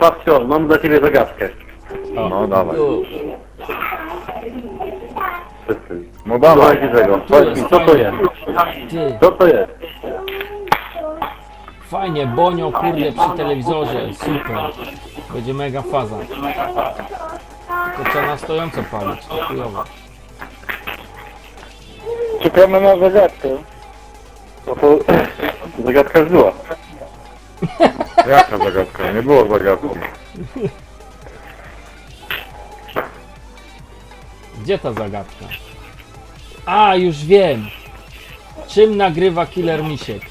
Pawcio, mam dla ciebie zagadkę. O. No dawaj. No dawaj, co to jest? Fajnie, Bonio, kurde, przy telewizorze, super. Będzie mega faza. To trzeba na stojąco palić, chujowo. Czekamy na zagadkę. No to zagadka już była. Jaka zagadka? Nie było zagadki. Gdzie ta zagadka? A, już wiem! Czym nagrywa Killer Misiek?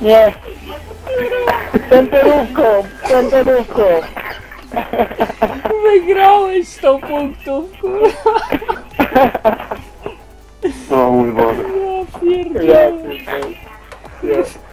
Nie! Nie! Tenterówką! Wygrałeś 100 punktów, kurwa! O mój Boże! Ja pierdolę!